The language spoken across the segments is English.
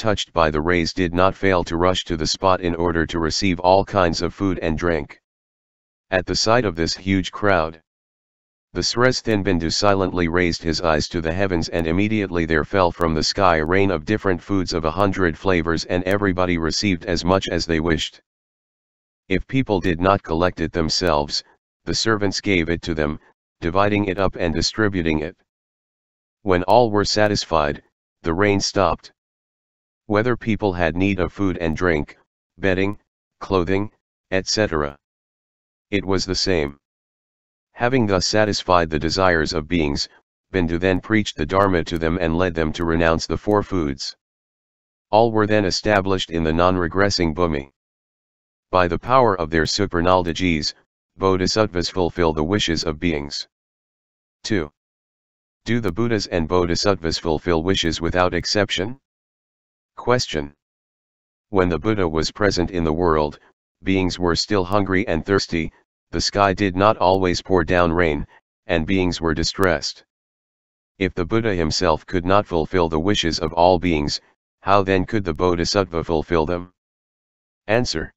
touched by the rays did not fail to rush to the spot in order to receive all kinds of food and drink. At the sight of this huge crowd, the Sreshthinbindu silently raised his eyes to the heavens, and immediately there fell from the sky a rain of different foods of 100 flavors, and everybody received as much as they wished. If people did not collect it themselves, the servants gave it to them, dividing it up and distributing it. When all were satisfied, the rain stopped. Whether people had need of food and drink, bedding, clothing, etc., it was the same. Having thus satisfied the desires of beings, Bindu then preached the Dharma to them and led them to renounce the 4 foods. All were then established in the non-regressing Bhumi. By the power of their supernaldages, Bodhisattvas fulfill the wishes of beings. 2. Do the Buddhas and Bodhisattvas fulfill wishes without exception? Question. When the Buddha was present in the world, beings were still hungry and thirsty. The sky did not always pour down rain, and beings were distressed. If the Buddha himself could not fulfill the wishes of all beings, how then could the Bodhisattva fulfill them? Answer.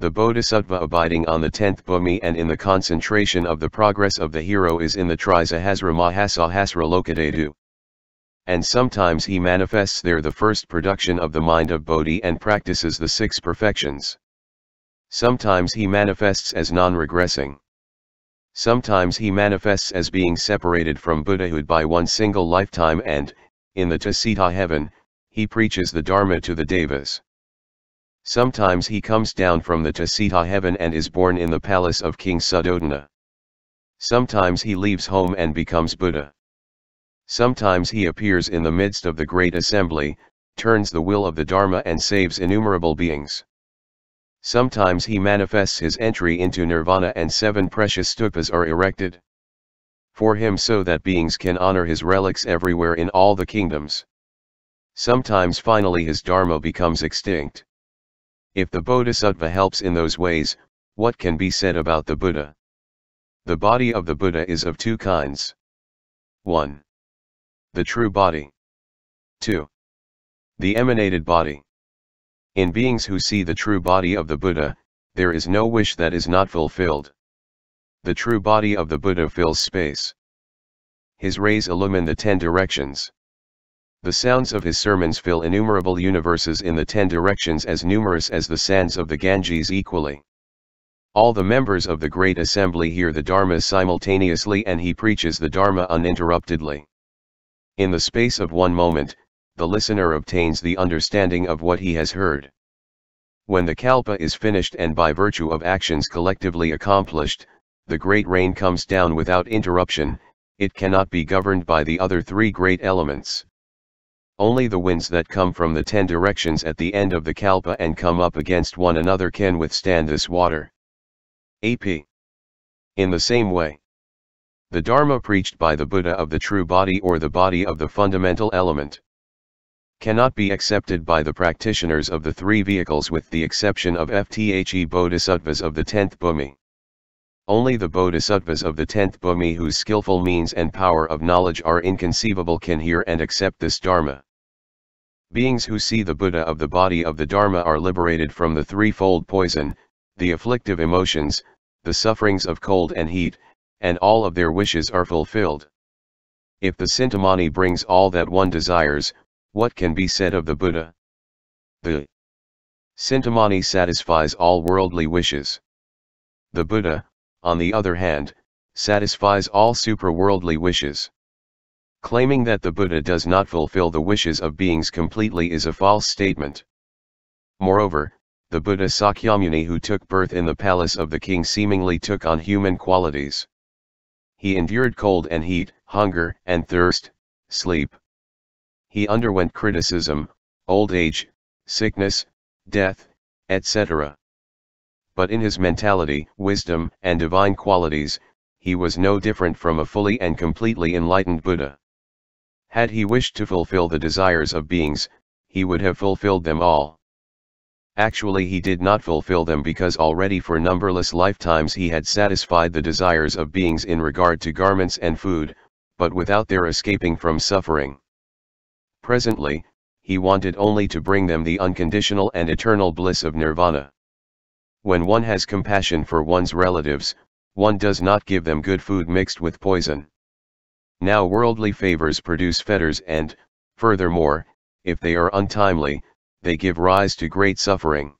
The Bodhisattva abiding on the 10th Bhumi and in the concentration of the progress of the hero is in the Trisahasramahasahasralokadhatu. And sometimes he manifests there the first production of the mind of Bodhi and practices the 6 perfections. Sometimes he manifests as non-regressing. Sometimes he manifests as being separated from Buddhahood by 1 single lifetime and, in the Tusita heaven, he preaches the Dharma to the Devas. Sometimes he comes down from the Tusita heaven and is born in the palace of King Suddhodana. Sometimes he leaves home and becomes Buddha. Sometimes he appears in the midst of the great assembly, turns the will of the Dharma and saves innumerable beings. Sometimes he manifests his entry into nirvana and 7 precious stupas are erected for him so that beings can honor his relics everywhere in all the kingdoms. Sometimes finally his dharma becomes extinct. If the Bodhisattva helps in those ways, what can be said about the Buddha? The body of the Buddha is of 2 kinds. 1. The true body. 2. The emanated body. In beings who see the true body of the Buddha, there is no wish that is not fulfilled. The true body of the Buddha fills space. His rays illumine the 10 directions. The sounds of his sermons fill innumerable universes in the 10 directions, as numerous as the sands of the Ganges equally. All the members of the great assembly hear the Dharma simultaneously, and he preaches the Dharma uninterruptedly. In the space of 1 moment, the listener obtains the understanding of what he has heard. When the Kalpa is finished and by virtue of actions collectively accomplished, the great rain comes down without interruption. It cannot be governed by the other 3 great elements. Only the winds that come from the 10 directions at the end of the Kalpa and come up against one another can withstand this water. A.P. In the same way, the Dharma preached by the Buddha of the true body, or the body of the fundamental element, cannot be accepted by the practitioners of the 3 vehicles, with the exception of FTHE Bodhisattvas of the 10th Bhumi. Only the Bodhisattvas of the 10th Bhumi, whose skillful means and power of knowledge are inconceivable, can hear and accept this Dharma. Beings who see the Buddha of the body of the Dharma are liberated from the 3-fold poison, the afflictive emotions, the sufferings of cold and heat, and all of their wishes are fulfilled. If the Cintamani brings all that one desires, what can be said of the Buddha? The Cintamani satisfies all worldly wishes. The Buddha, on the other hand, satisfies all superworldly wishes. Claiming that the Buddha does not fulfill the wishes of beings completely is a false statement. Moreover, the Buddha Sakyamuni, who took birth in the palace of the king, seemingly took on human qualities. He endured cold and heat, hunger and thirst, sleep. He underwent criticism, old age, sickness, death, etc. But in his mentality, wisdom, and divine qualities, he was no different from a fully and completely enlightened Buddha. Had he wished to fulfill the desires of beings, he would have fulfilled them all. Actually, he did not fulfill them, because already for numberless lifetimes he had satisfied the desires of beings in regard to garments and food, but without their escaping from suffering. Presently, he wanted only to bring them the unconditional and eternal bliss of nirvana. When one has compassion for one's relatives, one does not give them good food mixed with poison. Now worldly favors produce fetters and, furthermore, if they are untimely, they give rise to great suffering.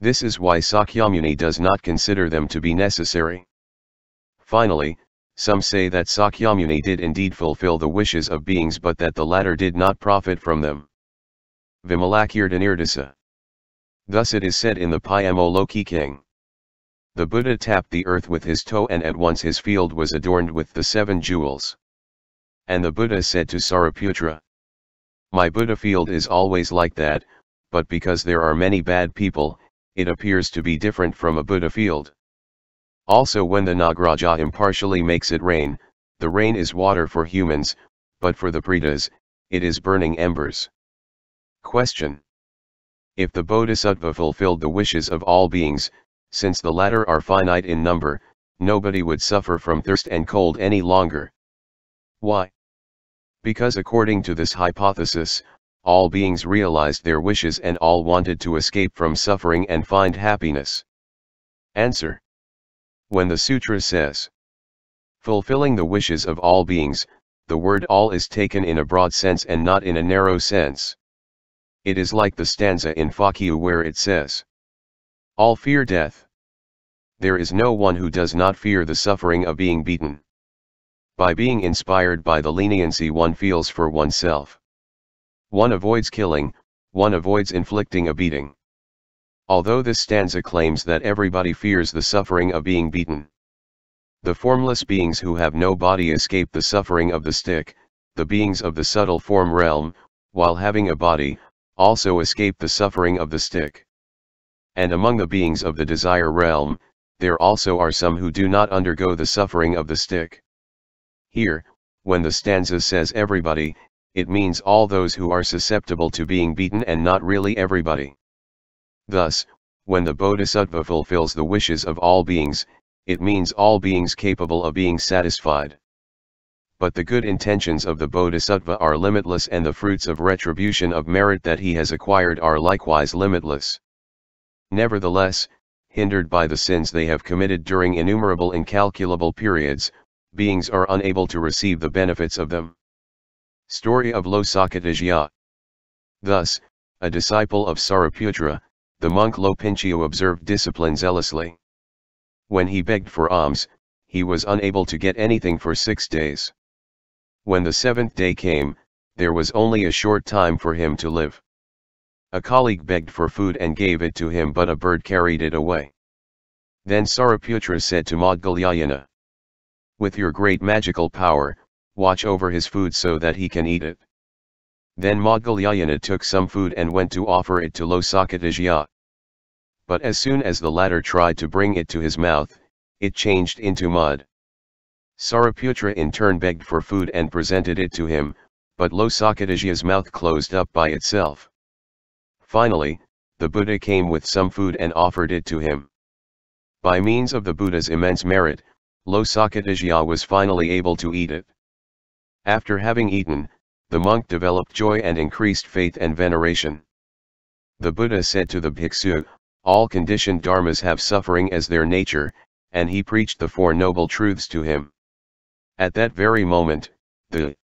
This is why Sakyamuni does not consider them to be necessary. Finally, some say that Sakyamuni did indeed fulfill the wishes of beings but that the latter did not profit from them. Vimalakirtanirdasa. Thus it is said in the Paimoloki King. The Buddha tapped the earth with his toe and at once his field was adorned with the 7 jewels. And the Buddha said to Sariputra, "My Buddha field is always like that, but because there are many bad people, it appears to be different from a Buddha field." Also when the Nagraja impartially makes it rain, the rain is water for humans, but for the Pretas, it is burning embers. Question. If the Bodhisattva fulfilled the wishes of all beings, since the latter are finite in number, nobody would suffer from thirst and cold any longer. Why? Because according to this hypothesis, all beings realized their wishes and all wanted to escape from suffering and find happiness. Answer. When the sutra says, fulfilling the wishes of all beings, the word all is taken in a broad sense and not in a narrow sense. It is like the stanza in Fakyu where it says, all fear death. There is no one who does not fear the suffering of being beaten. By being inspired by the leniency one feels for oneself, one avoids killing, one avoids inflicting a beating. Although this stanza claims that everybody fears the suffering of being beaten. The formless beings who have no body escape the suffering of the stick, the beings of the subtle form realm, while having a body, also escape the suffering of the stick. And among the beings of the desire realm, there also are some who do not undergo the suffering of the stick. Here, when the stanza says everybody, it means all those who are susceptible to being beaten and not really everybody. Thus, when the Bodhisattva fulfills the wishes of all beings, it means all beings capable of being satisfied. But the good intentions of the Bodhisattva are limitless and the fruits of retribution of merit that he has acquired are likewise limitless. Nevertheless, hindered by the sins they have committed during innumerable incalculable periods, beings are unable to receive the benefits of them. Story of Losaka Tiṣya. Thus, a disciple of Sariputra, the monk Lopincio observed discipline zealously. When he begged for alms, he was unable to get anything for 6 days. When the 7th day came, there was only a short time for him to live. A colleague begged for food and gave it to him but a bird carried it away. Then Sariputra said to Maudgalyāyana, "With your great magical power, watch over his food so that he can eat it." Then Moggalyayana took some food and went to offer it to Losaka Tiṣya. But as soon as the latter tried to bring it to his mouth, it changed into mud. Sariputra in turn begged for food and presented it to him, but Losaka Tiṣya's mouth closed up by itself. Finally, the Buddha came with some food and offered it to him. By means of the Buddha's immense merit, Losaka Tiṣya was finally able to eat it. After having eaten, the monk developed joy and increased faith and veneration. The Buddha said to the Bhiksu, "All conditioned dharmas have suffering as their nature," and he preached the Four Noble Truths to him. At that very moment, the